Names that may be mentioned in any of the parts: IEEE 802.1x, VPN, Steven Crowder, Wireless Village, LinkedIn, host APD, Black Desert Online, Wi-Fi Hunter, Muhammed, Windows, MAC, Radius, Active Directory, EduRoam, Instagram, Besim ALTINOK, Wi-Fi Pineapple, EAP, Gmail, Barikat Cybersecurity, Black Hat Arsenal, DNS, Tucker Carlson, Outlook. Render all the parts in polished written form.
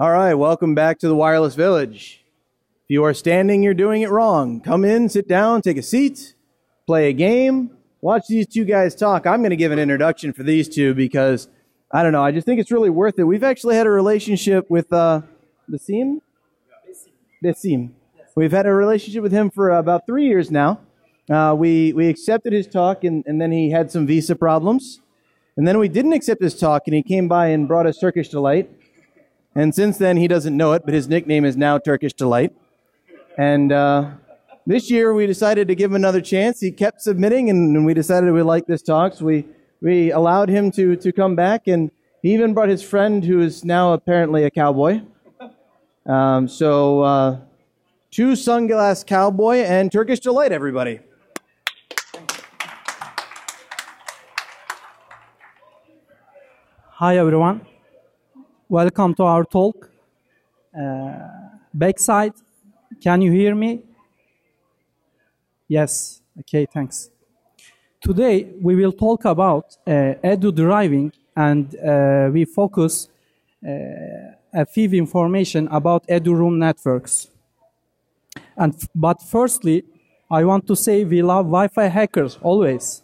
All right, welcome back to the Wireless Village. If you are standing, you're doing it wrong. Come in, sit down, take a seat, play a game, watch these two guys talk. I'm going to give an introduction for these two because, I don't know, I just think it's really worth it. We've actually had a relationship with Besim. Besim. We've had a relationship with him for about 3 years now. We accepted his talk, and then he had some visa problems. And then we didn't accept his talk, and he came by and brought us Turkish Delight. And since then, he doesn't know it, but his nickname is now Turkish Delight. And this year, we decided to give him another chance. He kept submitting, and we decided we liked this talk, so we allowed him to come back. And he even brought his friend, who is now apparently a cowboy. Two Sunglass Cowboy and Turkish Delight, everybody. Hi, everyone. Welcome to our talk. Backside, can you hear me? Yes. Okay, thanks. Today, we will talk about edu driving, and we focus a few information about EduRoam networks. But firstly, I want to say we love Wi-Fi hackers, always.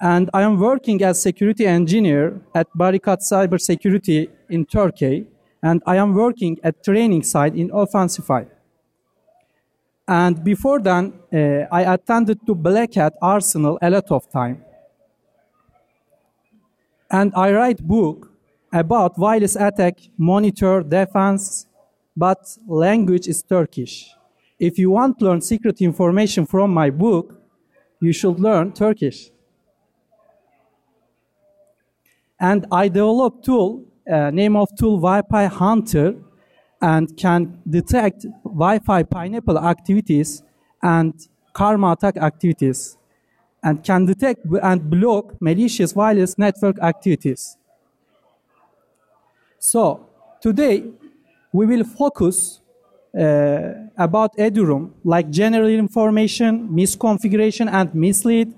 And I am working as security engineer at Barikat Cybersecurity in Turkey, and I am working at training site in Offensify. And before then, I attended to Black Hat Arsenal a lot of time. And I write book about wireless attack, monitor, defense, but language is Turkish. If you want to learn secret information from my book, you should learn Turkish. And I developed tool, name of tool Wi-Fi Hunter, and can detect Wi-Fi pineapple activities and karma attack activities, and can detect and block malicious wireless network activities. So today, we will focus about EduRoam, like general information, misconfiguration and mislead,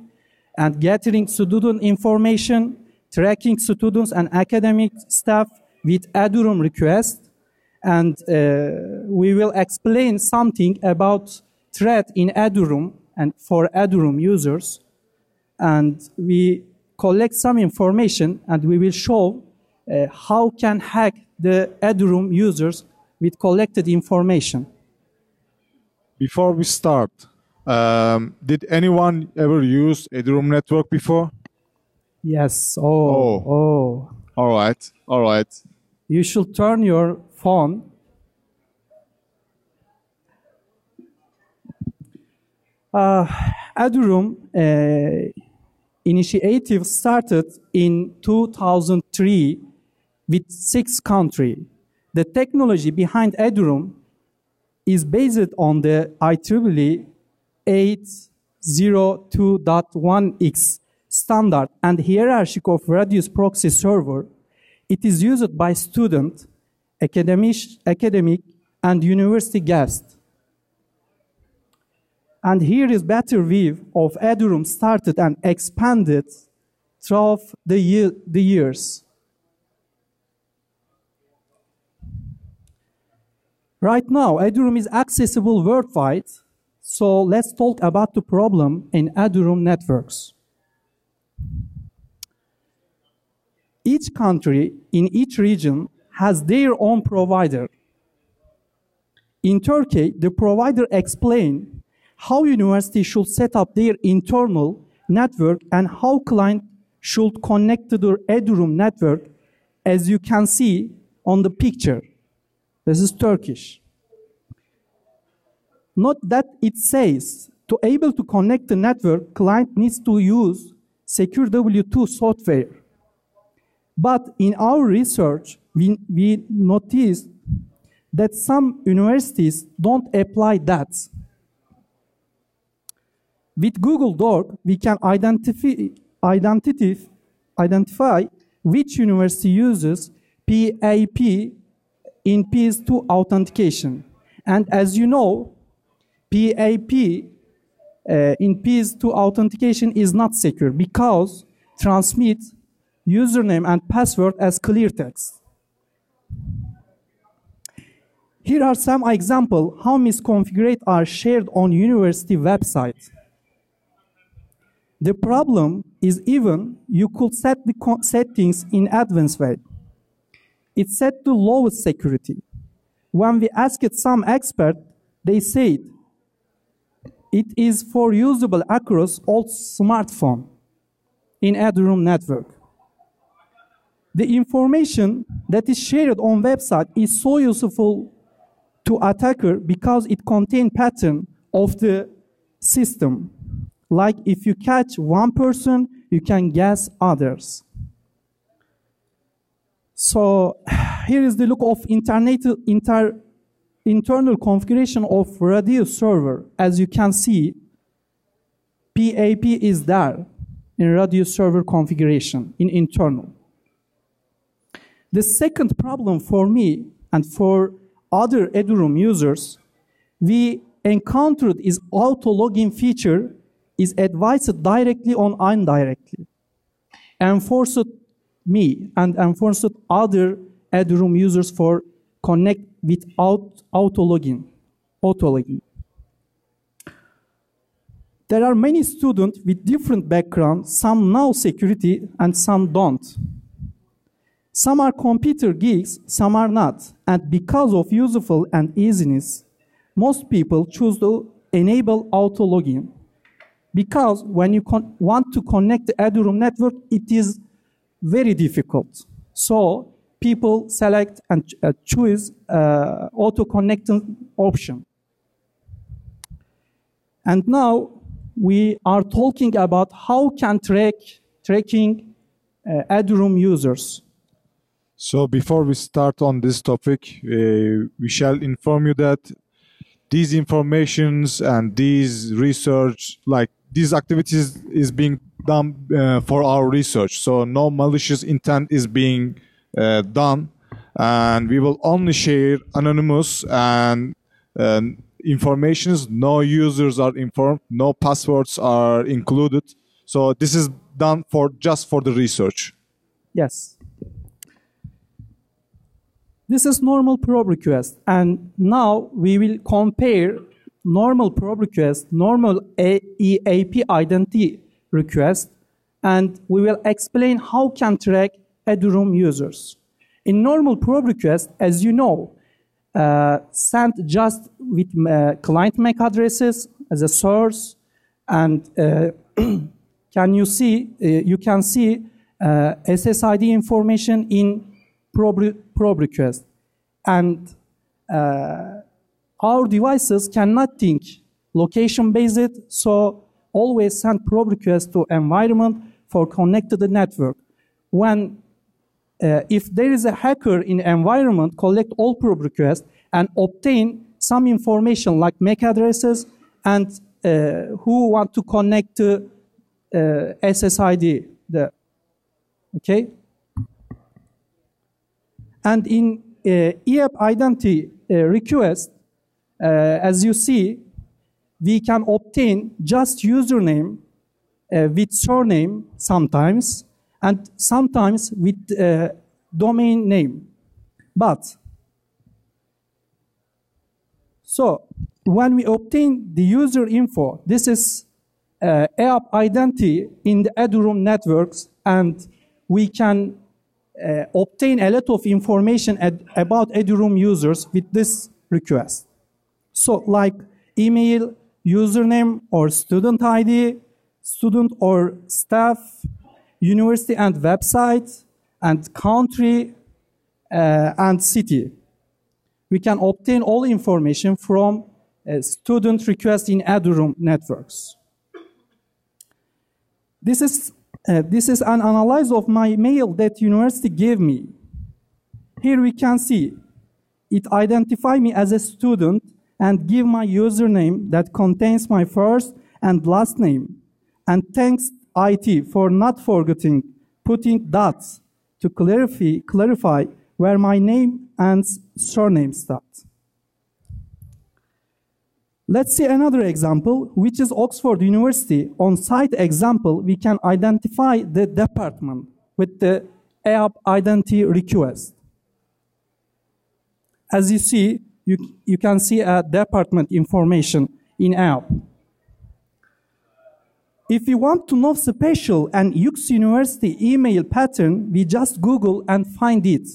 and gathering student information, tracking students and academic staff with EduRoam request, and we will explain something about threat in EduRoam and for EduRoam users, and we collect some information, and we will show how can hack the EduRoam users with collected information. Before we start, did anyone ever use EduRoam network before? Yes. Oh. All right. You should turn your phone. EduRoam initiative started in 2003 with 6 countries. The technology behind EduRoam is based on the IEEE 802.1x standard and hierarchy of Radius proxy server. It is used by student, academic, and university guests. And here is better view of EduRoam started and expanded throughout the years. Right now, EduRoam is accessible worldwide, so let's talk about the problem in EduRoam networks. Each country in each region has their own provider. In Turkey, the provider explained how university should set up their internal network and how client should connect to their EduRoam network, as you can see on the picture. This is Turkish. Note that it says, to able to connect the network, client needs to use secure W2 software. But in our research, we noticed that some universities don't apply that. With Google Dork, we can identify which university uses PAP in PS2 authentication. And as you know, PAP in PS2 authentication is not secure because transmit username and password as clear text. Here are some examples how misconfigured are shared on university websites. The problem is even you could set the settings in advanced way. It's set to lowest security. When we asked some expert, they said it is for usable across all smartphone in EduRoam network. The information that is shared on website is so useful to attacker because it contains pattern of the system. Like if you catch one person, you can guess others. So here is the look of internal configuration of Radius server. As you can see, PAP is there in Radius server configuration in internal. The second problem for me and for other EduRoam users we encountered is auto login feature is advised directly or indirectly, enforced me and enforced other EduRoam users for connect without auto login. There are many students with different backgrounds, some know security and some don't. Some are computer geeks, some are not. And because of useful and easiness, most people choose to enable auto login. Because when you want to connect the EduRoam network, it is very difficult. So people select and choose auto connecting option. And now we are talking about how can tracking EduRoam users. So before we start on this topic, we shall inform you that these informations and these research, like these activities is being done for our research. So no malicious intent is being done, and we will only share anonymous and informations. No users are informed, no passwords are included. So this is done for just for the research. Yes. This is normal probe request, and now we will compare normal probe request, normal EAP identity request, and we will explain how can track EduRoam users. In normal probe request, as you know, sent just with client MAC addresses as a source, and you can see SSID information in probe request, and our devices cannot think location-based, so always send probe request to environment for connect to the network. When if there is a hacker in environment, collect all probe requests and obtain some information like MAC addresses and who want to connect to SSID. Okay. And in EAP identity request, as you see, we can obtain just username with surname sometimes, and sometimes with domain name. But, so when we obtain the user info, this is EAP identity in the EduRoam networks, and we can obtain a lot of information about EduRoam users with this request. So like email, username or student ID, student or staff, university and website, and country and city. We can obtain all information from student request in EduRoam networks. This is an analysis of my mail that university gave me. Here we can see it identifies me as a student and give my username that contains my first and last name. And thanks IT for not forgetting putting dots to clarify where my name and surname start. Let's see another example, which is Oxford University. On site example, we can identify the department with the EAP identity request. As you see, you can see a department information in app. If you want to know special and Yux University email pattern, we just Google and find it.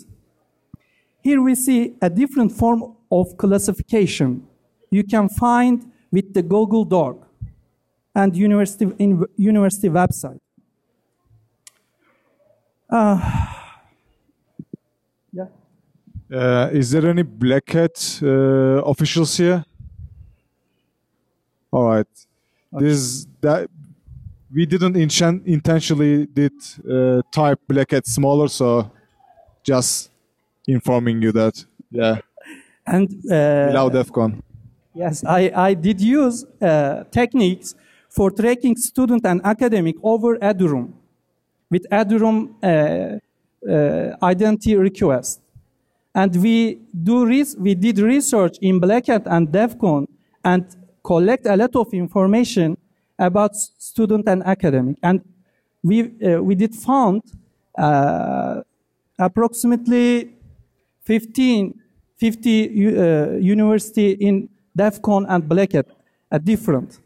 Here we see a different form of classification. You can find with the Google Dork and university website. Is there any Black Hat officials here? All right. Okay. We didn't intentionally type Black Hat smaller, so just informing you that. Yeah. And without DEF CON. Yes, I did use techniques for tracking student and academic over EduRoam with EduRoam identity request. And we did research in Black Hat and DEF CON and collect a lot of information about student and academic. And we did found approximately 50 university in DEF CON and Black Hat are different.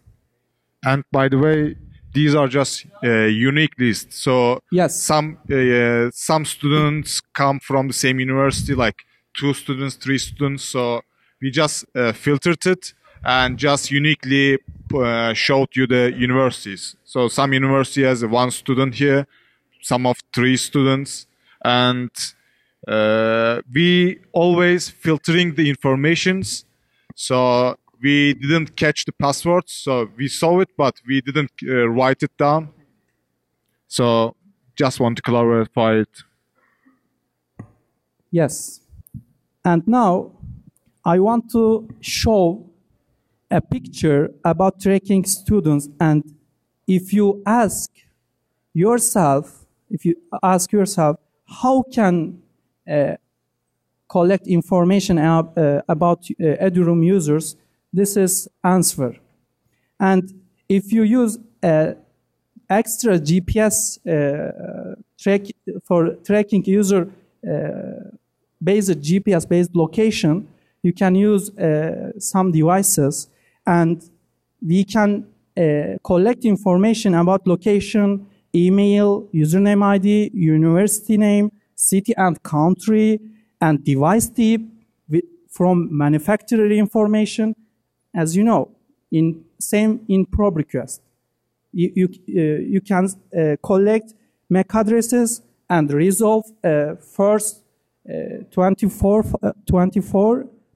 And by the way, these are just unique lists. So yes, some students come from the same university, like 2 students, 3 students. So we just filtered it and just uniquely showed you the universities. So some university has 1 student here, some of 3 students. And we always filtering the informations. So we didn't catch the passwords, so we saw it, but we didn't write it down. So just want to clarify it. Yes. And now I want to show a picture about tracking students. And if you ask yourself, how can collect information about EduRoam users, this is answer. And if you use extra GPS for tracking user based GPS based location, you can use some devices, and we can collect information about location, email, username ID, university name, city and country, and device type from manufacturer information. As you know, in probe request, you can collect MAC addresses and resolve first 24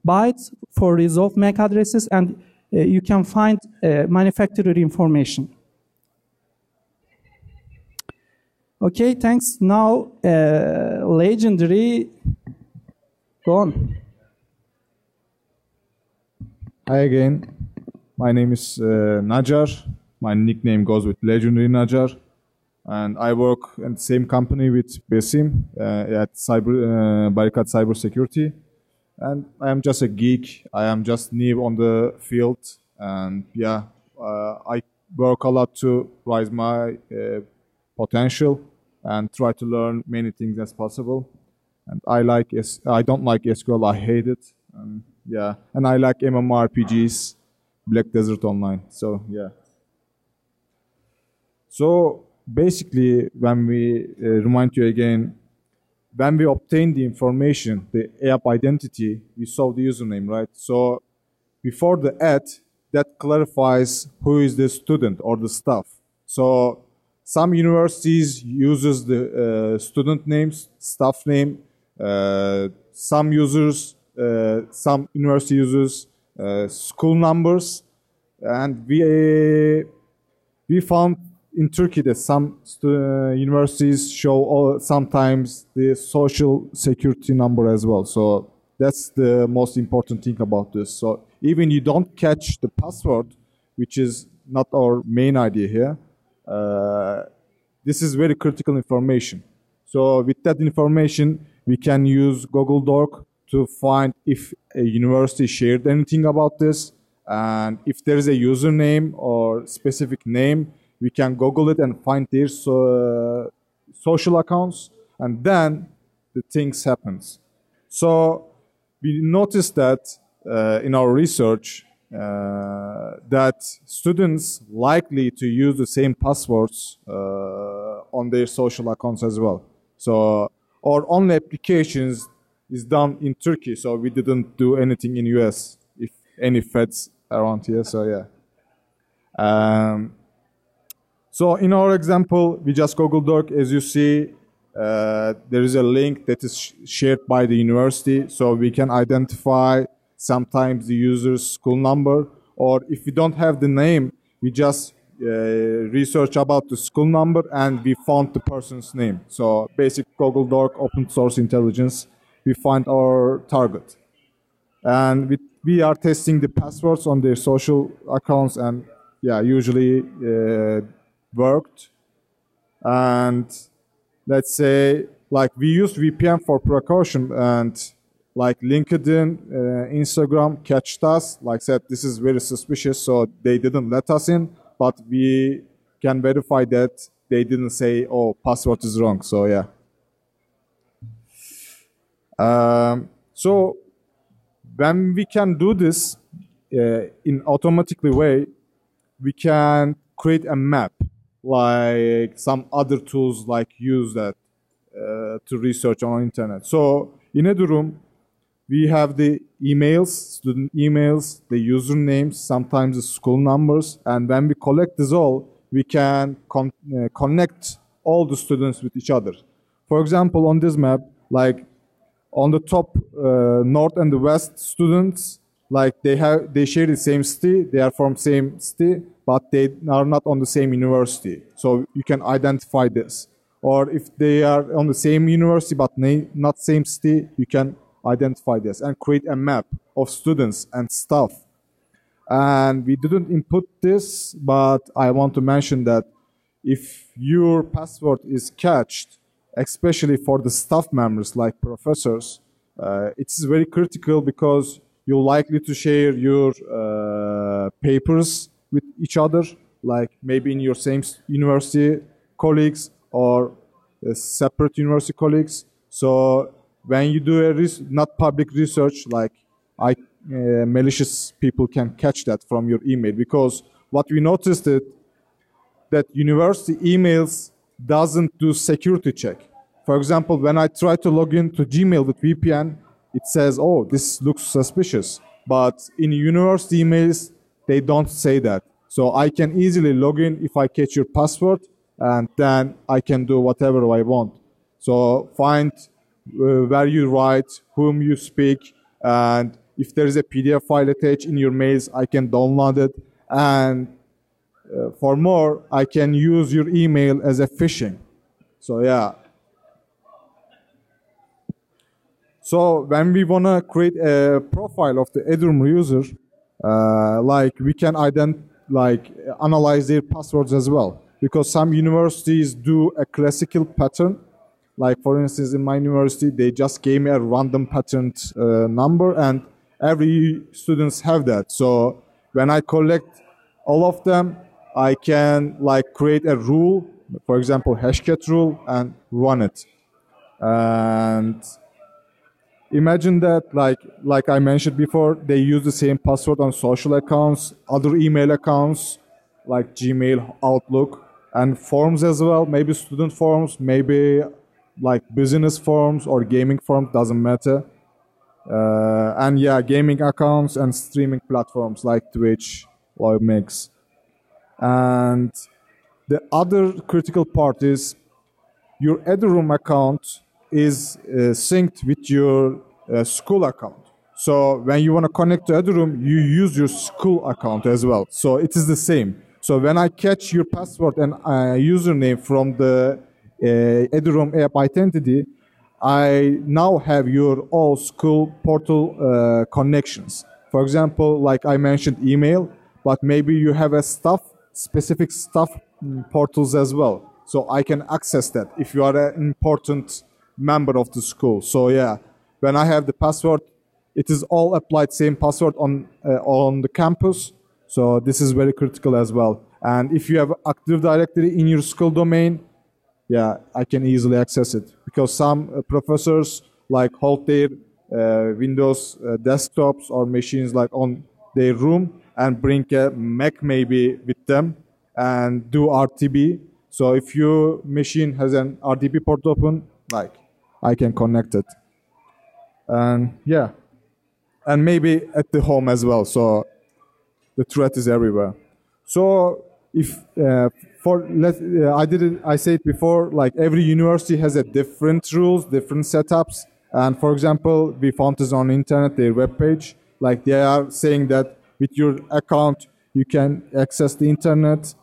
bytes for resolve MAC addresses, and you can find manufacturer information. Okay, thanks. Now, legendary, go on. Hi again, my name is Nazar. My nickname goes with Legendary Nazar, and I work in the same company with Besim at Barikat Cybersecurity. And I am just a geek. I am just new on the field, and yeah, I work a lot to raise my potential and try to learn many things as possible. And I don't like SQL. I hate it. Yeah, and I like MMORPGs, Black Desert Online, so yeah. So basically, when we remind you again, when we obtained the information, the app identity, we saw the username, right? So before the ad, that clarifies who is the student or the staff. So some universities uses the student names, staff name, some university uses school numbers, and we found in Turkey that some universities show sometimes the social security number as well. So that's the most important thing about this. So even you don't catch the password, which is not our main idea here, this is very critical information. So with that information, we can use Google Dork to find if a university shared anything about this, and if there is a username or specific name, we can Google it and find their social accounts, and then the things happens. So we noticed that in our research that students likely to use the same passwords on their social accounts as well. So our own applications is done in Turkey, so we didn't do anything in US, if any feds around here, so yeah. So in our example, we just Google Dork, as you see, there is a link that is shared by the university, so we can identify sometimes the user's school number, or if we don't have the name, we just research about the school number and we found the person's name. So basic Google Dork open source intelligence, we find our target. And we are testing the passwords on their social accounts, and yeah, usually worked. And let's say, like, we used VPN for precaution, and like LinkedIn, Instagram catched us, like said this is very suspicious, so they didn't let us in, but we can verify that they didn't say, oh, password is wrong, so yeah. So when we can do this in automatically way, we can create a map, like some other tools like use that to research on internet. So in EduRoam, we have the emails, student emails, the usernames, sometimes the school numbers, and when we collect this all, we can connect all the students with each other. For example, on this map, like on the top north and the west students, like they share the same city, they are from same city, but they are not on the same university. So you can identify this. Or if they are on the same university but not same city, you can identify this and create a map of students and staff. And we didn't input this, but I want to mention that if your password is cached, especially for the staff members like professors, it's very critical because you're likely to share your papers with each other, like maybe in your same university colleagues or separate university colleagues. So when you do a not public research, like malicious people can catch that from your email, because what we noticed is that university emails doesn't do security check. For example, when I try to log in to Gmail with VPN, it says, oh, this looks suspicious. But in university emails, they don't say that. So I can easily log in if I catch your password, and then I can do whatever I want. So find where you write, whom you speak, and if there is a PDF file attached in your mails, I can download it. And for more, I can use your email as a phishing. So yeah. So when we want to create a profile of the EduRoam user, like we can analyze their passwords as well. Because some universities do a classical pattern. Like for instance, in my university, they just gave me a random pattern number, and every students have that. So when I collect all of them, I can like create a rule, for example, hashcat rule, and run it. And imagine that, like I mentioned before, they use the same password on social accounts, other email accounts, like Gmail, Outlook, and forms as well, maybe student forms, maybe like business forms or gaming forms, doesn't matter. And yeah, gaming accounts and streaming platforms like Twitch or MAC. And the other critical part is your EduRoam account is synced with your school account. So when you want to connect to EduRoam, you use your school account as well. So it is the same. So when I catch your password and username from the EduRoam app identity, I now have your all school portal connections. For example, like I mentioned email, but maybe you have a specific staff portals as well. So I can access that if you are an important member of the school. So yeah, when I have the password, it is all applied same password on the campus. So this is very critical as well. And if you have Active Directory in your school domain, yeah, I can easily access it, because some professors like hold their Windows desktops or machines like on their room and bring a Mac maybe with them and do RTP. So if your machine has an RDP port open, like I can connect it. And yeah, and maybe at the home as well. So the threat is everywhere. So if I said before, like every university has a different rules, different setups. And for example, we found this on internet, their webpage, like they are saying that with your account you can access the internet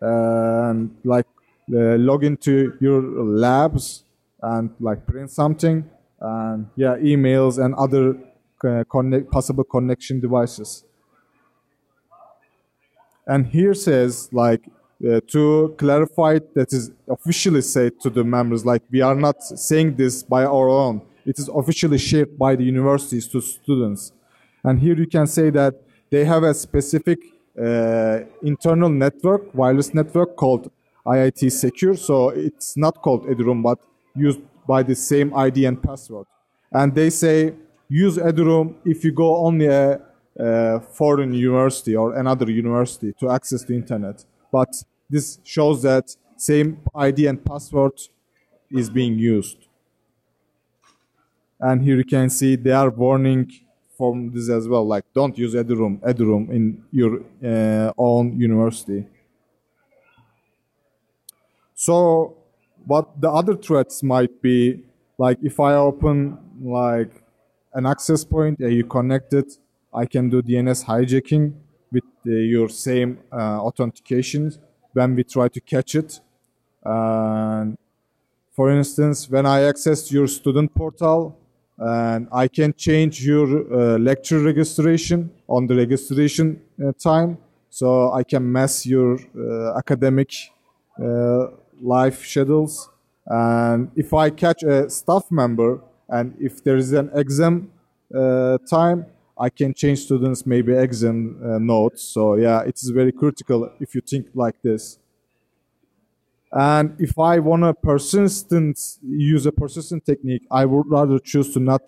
and like log into your labs and like print something and yeah, emails and other possible connection devices. And here says like to clarify, that is officially said to the members, like we are not saying this by our own. It is officially shared by the universities to students. And here you can say that they have a specific internal network, wireless network called IIT Secure. So it's not called EduRoam, but used by the same ID and password. And they say use EduRoam if you go only a foreign university or another university to access the internet. But this shows that same ID and password is being used. And here you can see they are warning from this as well, like don't use EduRoam in your own university. So what the other threats might be, like if I open like an access point and you connect it, I can do DNS hijacking with your same authentications when we try to catch it. And for instance, when I access your student portal, and I can change your lecture registration on the registration time, so I can mess your academic life schedules. And if I catch a staff member and if there is an exam time, I can change students maybe exam notes. So yeah, it is very critical if you think like this. And if I want to use a persistent technique, I would rather choose to not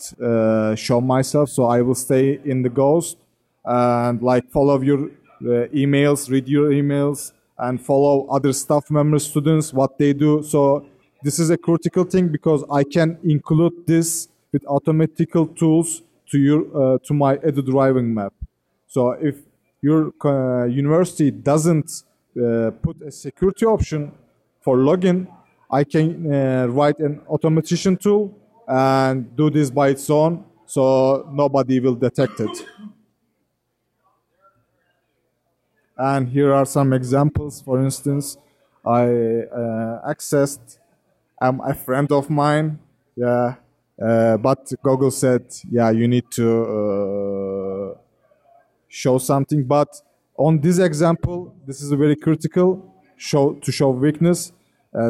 show myself. So I will stay in the ghost and like follow your emails, read your emails, and follow other staff members, students, what they do. So this is a critical thing because I can include this with automatical tools to my EduDriving map. So if your university doesn't put a security option for login, I can write an automation tool and do this by its own, so nobody will detect it. And here are some examples. For instance, I accessed a friend of mine, yeah, but Google said, yeah, you need to show something. But on this example, this is very critical to show weakness.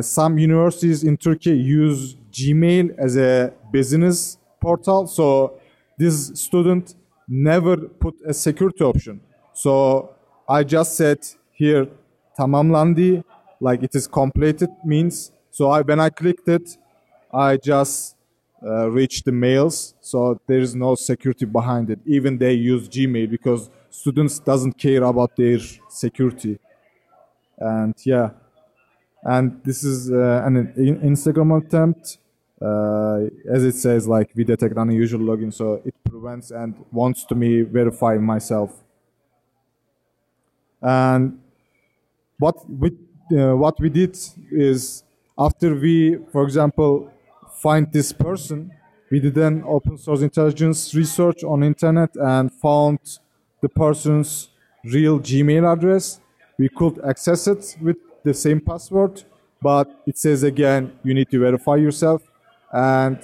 Some universities in Turkey use Gmail as a business portal, so this student never put a security option. So I just said here tamamlandı, like it is completed means. So when I clicked it, I just reached the mails, so there is no security behind it. Even they use Gmail because students doesn't care about their security. And yeah, and this is an Instagram attempt. As it says, like we detect unusual login, so it prevents and wants to me verify myself. And what we did is, after we, for example, find this person, we did an open source intelligence research on internet and found the person's real Gmail address. We could access it with the same password, but it says again, you need to verify yourself. And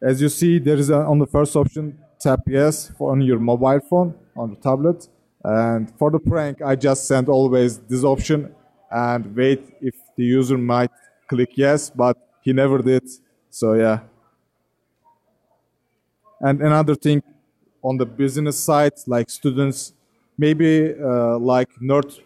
as you see, there is on the first option, tap yes on your mobile phone, on the tablet. And for the prank, I just send always this option and wait if the user might click yes, but he never did, so yeah. And another thing on the business side, like students, maybe like nerd,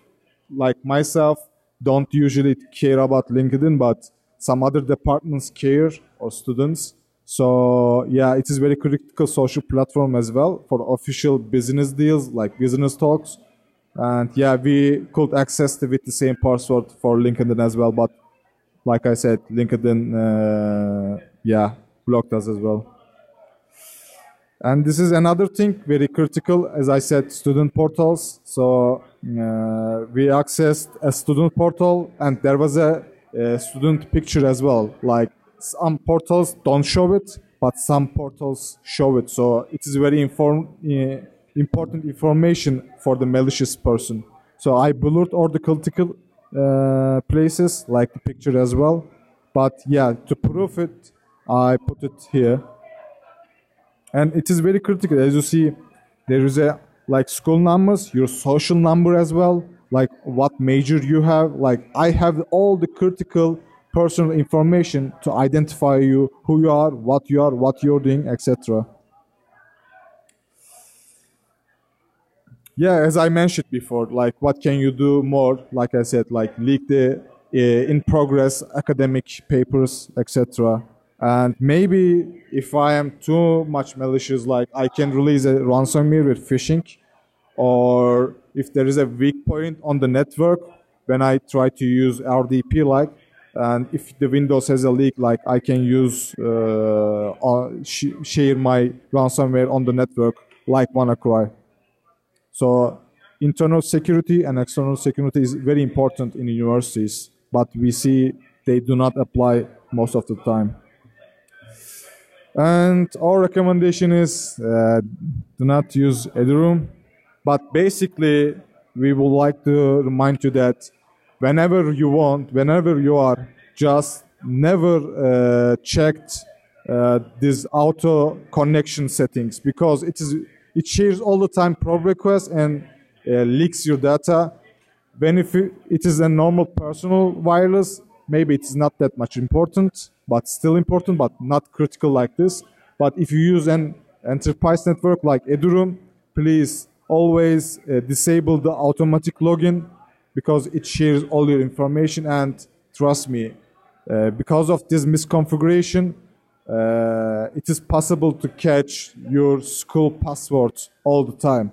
like myself, don't usually care about LinkedIn, but some other departments care, or students. So yeah, it is very critical social platform as well for official business deals like business talks. And yeah, we could access it with the same password for LinkedIn as well. But like I said, LinkedIn, yeah, blocked us as well. And this is another thing, very critical, as I said, student portals. So we accessed a student portal and there was a student picture as well. Like some portals don't show it, but some portals show it. So it is very important information for the malicious person. So I blurred all the critical places, like the picture as well. But yeah, to prove it, I put it here. And it is very critical. As you see, there is a like school numbers, your social number as well, like what major you have. Like I have all the critical personal information to identify you, who you are, what you're doing, etc. Yeah, as I mentioned before, like what can you do more? Like I said, like leak the in progress academic papers, etc. And maybe if I am too much malicious, like I can release a ransomware with phishing, or if there is a weak point on the network when I try to use RDP, like, and if the Windows has a leak, like I can use share my ransomware on the network, like WannaCry. So internal security and external security is very important in universities, but we see they do not apply most of the time. And our recommendation is do not use EduRoam. But basically, we would like to remind you that whenever you want, whenever you are, just never checked these auto connection settings, because it shares all the time probe requests and leaks your data. When if it is a normal personal wireless, maybe it's not that much important, but still important, but not critical like this. But if you use an enterprise network like EduRoam, please always disable the automatic login, because it shares all your information. And trust me, because of this misconfiguration, it is possible to catch your school passwords all the time.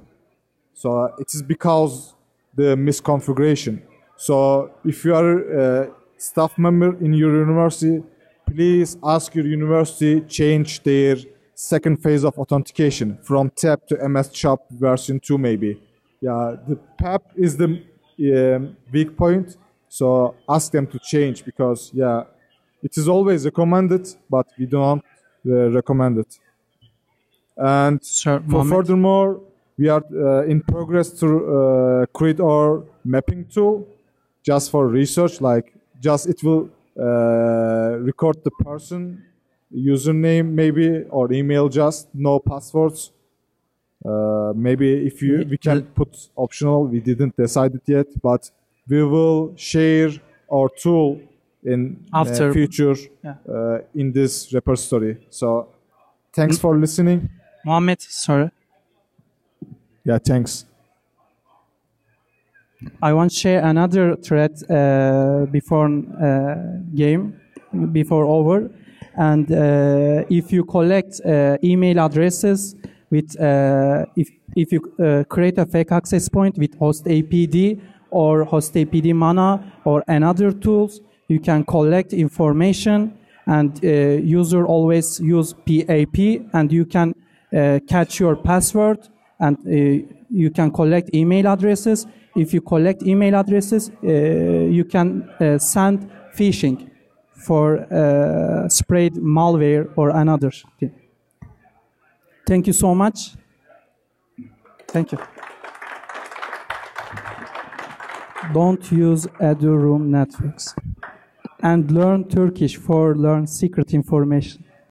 So it is because the misconfiguration. So if you are staff member in your university, please ask your university change their second phase of authentication from TAP to MS CHOP version 2 maybe. Yeah, the PAP is the weak point, so ask them to change, because yeah, it is always recommended, but we don't recommend it. And furthermore, we are in progress to create our mapping tool just for research, like just it will record the person, username maybe, or email, just no passwords. Maybe if we can put optional, we didn't decide it yet, but we will share our tool in future in this repository. So thanks for listening. Muhammed, sorry. Yeah, thanks. I want to share another thread before game, before over. And if you collect email addresses with, if you create a fake access point with host APD or host APD mana or another tools, you can collect information, and user always use PAP, and you can catch your password, and you can collect email addresses. If you collect email addresses, you can send phishing for spread malware or another thing. Thank you so much. Thank you. Don't use EduRoam networks. And learn Turkish for learn secret information.